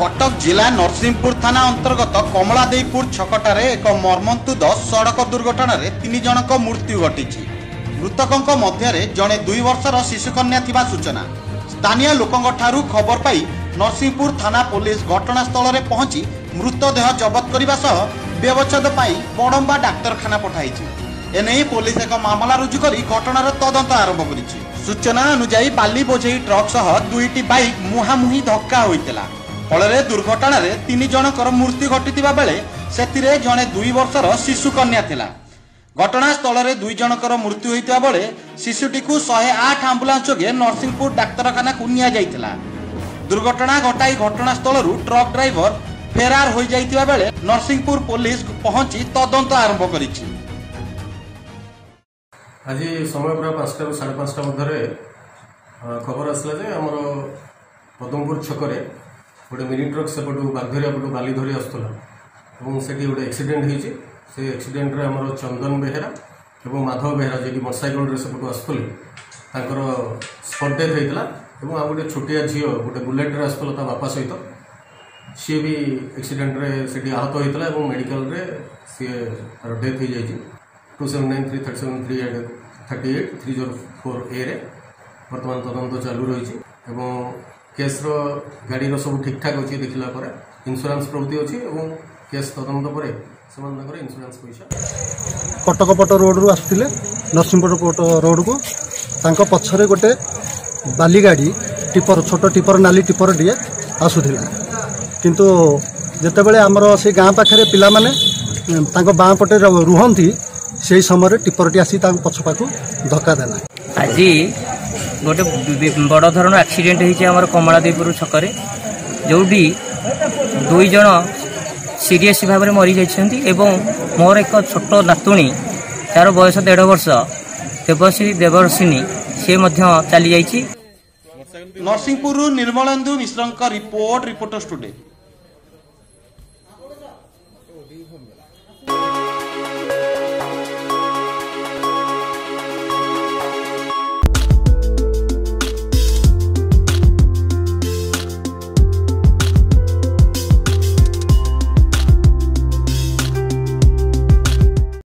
कटक जिला नरसिंहपुर थाना अंतर्गत कमलादेईपुर छकटार एक मर्मन्तुद सड़क दुर्घटन तीन जनक मृत्यु घटी। मृतकों मध्य जड़े दुई वर्षर शिशुकन्या थिबा सूचना। स्थानीय लोकों ठारू खबर पाई नरसिंहपुर थाना पुलिस घटनास्थल में पहुंची मृतदेह जबत करने सह व्यवच्छेद पाई बड़म्बा डाक्तखाना पठाई। एने पुलिस एक मामला रुजु कर घटनार तदंत आरंभ कर। सूचना अनुजाई बाली बोझेई ट्रक सह दुईटी बाइक मुहांमुही धक्का होइतिला। फल दुर्घटन में तीन जनकर मृत्यु घटी बेले से जड़े दुई वर्षर शिशुकन्या थिला। घटनास्थल में दुई जनकर मृत्यु होता बेले शिशुटी 108 आम्बुलांस जोगे नरसिंहपुर डाक्तखाना को निया जाइतिला। दुर्घटना घटाई घटनास्थल ट्रक ड्राइवर फेरार हो जाइतिबा बेले नरसिंहपुर पुलिस पहुंची तदंत आरंभ करिछि। आज समय प्राय 5टा ରୁ 5:30 मध्य खबर आसला जे आमर पदमपुर छकर गोटे मिनी ट्रक सेपटू बाघरिया पटू बाली धरी आसूला और से गोटे एक्सीडेंट होती। से एक्सीडेंट रे आमर चंदन बेहेरा और माधव बेहेरा जी मोटरसाइकल सेपटू आसूले तर स्पॉट डेथ होता। और आ गए छोटिया झील गोटे बुलेट्रे आसूला बापा सहित सी भी एक्सीडेंट रे से आहत होता और मेडिकल रे सी तार डेथ हो जाए। 279337383048 बर्तमान तदंत चालू रही केस्र गाड़ी सब ठीक ठाक अच्छे। देखला इन्शुरान्स प्रवृत्ति अच्छी और केस तदंत पर इन्शुरान्स पैसा कटक पट रोड रु आसते नरसिंहपुर पट रोड को पछरे गोटे बाली गाड़ी टिपर छोट टिपर नाली टिपर टी आसूला किंतु जितेबाला आमर से गाँ पाखे पिला बाँ पटे रुहंती से समय टिपरटी आसी पछपा को धक्का देला। आज गोटे बड़ धरण एक्सीडेंट होती कमलादेईपुर छकर जोटी दुई जन सीरियस भाव में मरी जाती। मोर एक छोट नातुणी तार बयस 1.5 वर्ष देवश्री देवर्षिनी सी चली जाइए। Narsinghpur Nirmalendu Mishra report reporters today.